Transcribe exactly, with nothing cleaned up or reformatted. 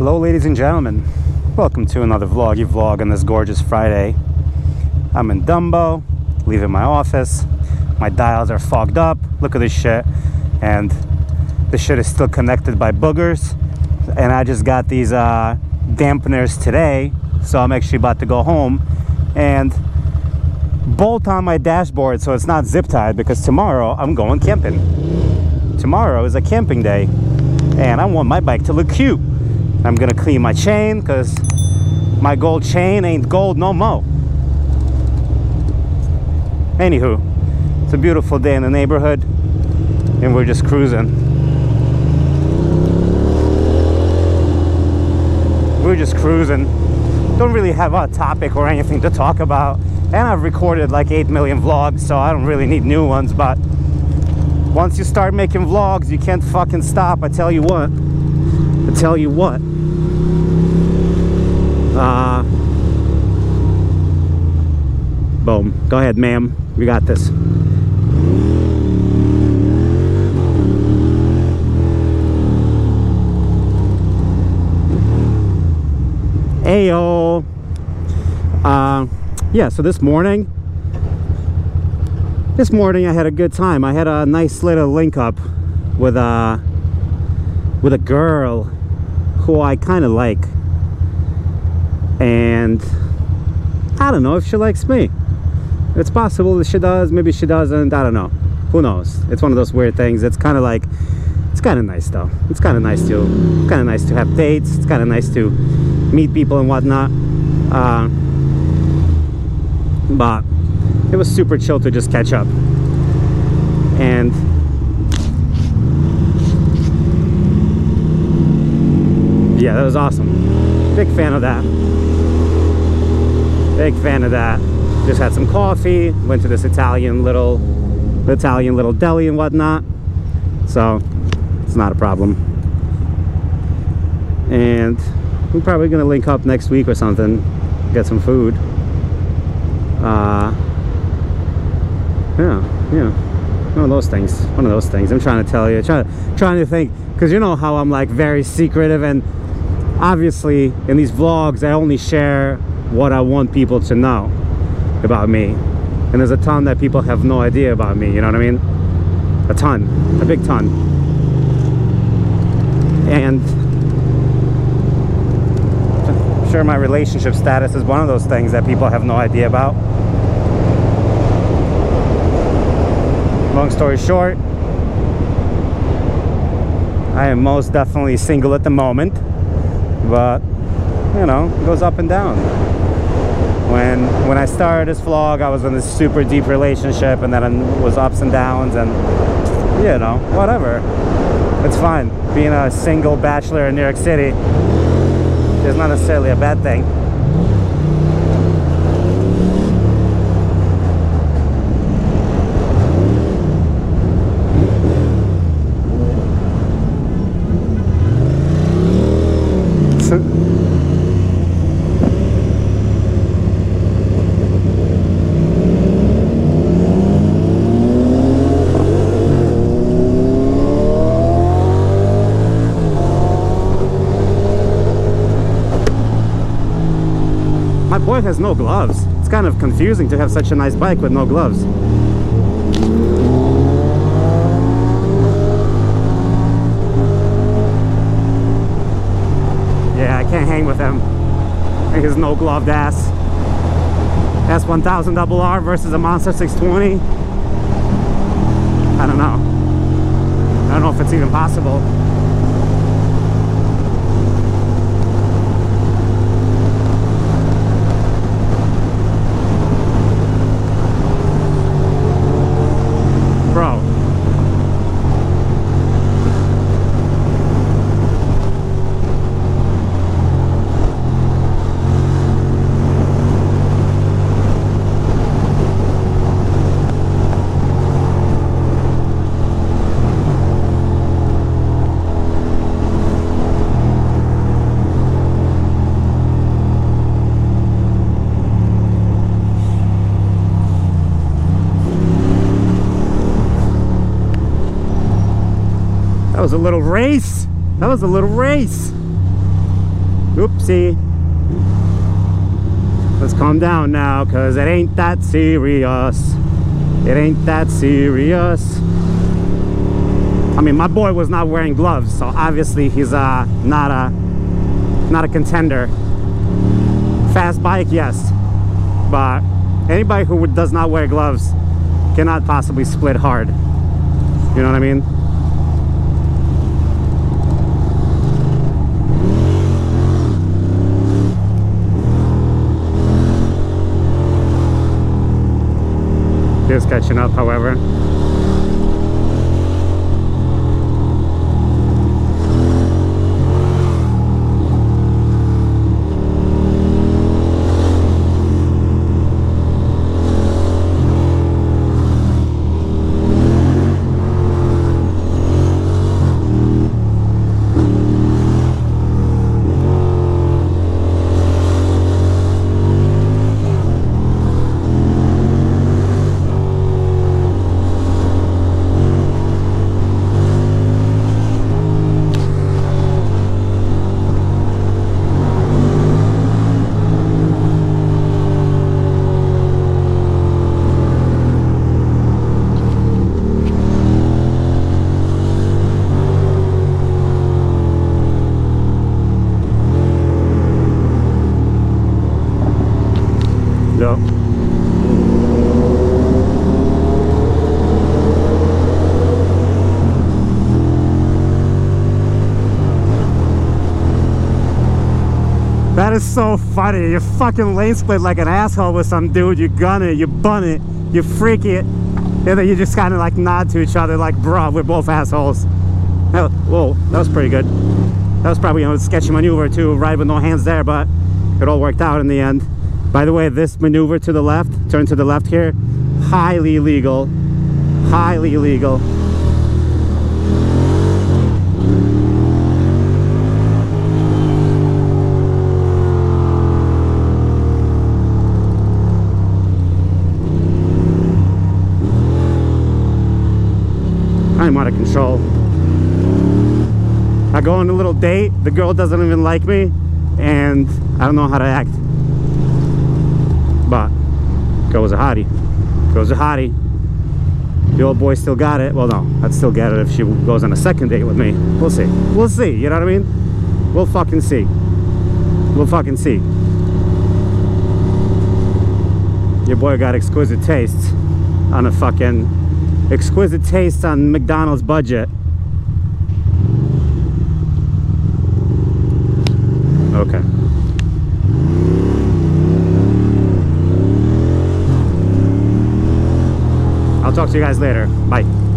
Hello ladies and gentlemen, welcome to another vloggy vlog on this gorgeous Friday. I'm in Dumbo, leaving my office. My dials are fogged up, look at this shit, and this shit is still connected by boogers, and I just got these uh, dampeners today, so I'm actually about to go home and bolt on my dashboard so it's not zip tied, because tomorrow I'm going camping. Tomorrow is a camping day and I want my bike to look cute. I'm gonna clean my chain because my gold chain ain't gold no mo. Anywho, it's a beautiful day in the neighborhood and we're just cruising. We're just cruising. Don't really have a topic or anything to talk about. And I've recorded like eight million vlogs, so I don't really need new ones, but once you start making vlogs, you can't fucking stop, I tell you what. I tell you what. Uh, boom. Go ahead, ma'am. We got this. Ayo. Uh, yeah, so this morning, this morning I had a good time. I had a nice little link up with a, with a girl who I kind of like. And I don't know if she likes me. It's possible that she does, maybe she doesn't, I don't know. Who knows? It's one of those weird things. It's kind of like, it's kind of nice though. It's kind of nice to, kind of nice to have dates. It's kind of nice to meet people and whatnot. Uh, but it was super chill to just catch up. And yeah, that was awesome. Big fan of that. Big fan of that. Just had some coffee, went to this Italian little Italian little deli and whatnot. So it's not a problem. And we're probably gonna link up next week or something, get some food. Uh, yeah, yeah, one of those things, one of those things. I'm trying to tell you, trying to, trying to think, because you know how I'm like very secretive, and obviously in these vlogs I only share what I want people to know about me, and there's a ton that people have no idea about me, you know what I mean? A ton, a big ton. And I'm sure my relationship status is one of those things that people have no idea about. Long story short, I am most definitely single at the moment, but you know, it goes up and down. When when I started this vlog, I was in this super deep relationship, and then it was ups and downs, and you know, whatever. It's fine. Being a single bachelor in New York City is not necessarily a bad thing. Boy has no gloves. It's kind of confusing to have such a nice bike with no gloves. Yeah, I can't hang with him and his no gloved ass. S one thousand R R versus a Monster six twenty. I don't know. I don't know if it's even possible. That was a little race. That was a little race. Oopsie. Let's calm down now, cause it ain't that serious. It ain't that serious. I mean, my boy was not wearing gloves, so obviously he's uh, not a not a contender. Fast bike, yes, but anybody who does not wear gloves cannot possibly split hard. You know what I mean? He is catching up, however. That is so funny. You fucking lane split like an asshole with some dude. You gun it, you bun it, you freak it, and then you just kind of like nod to each other like, bruh, we're both assholes. That was, whoa, that was pretty good. That was probably, you know, a sketchy maneuver too, right, with no hands there, but it all worked out in the end. By the way, this maneuver to the left, turn to the left here, highly illegal, highly illegal. I'm out of control. I go on a little date, the girl doesn't even like me, and I don't know how to act. But goes a hottie, goes a hottie. The old boy still got it. Well, no, I'd still get it if she goes on a second date with me. We'll see, we'll see, you know what I mean? We'll fucking see, we'll fucking see. Your boy got exquisite tastes on a fucking exquisite taste on McDonald's budget. Okay. I'll talk to you guys later. Bye.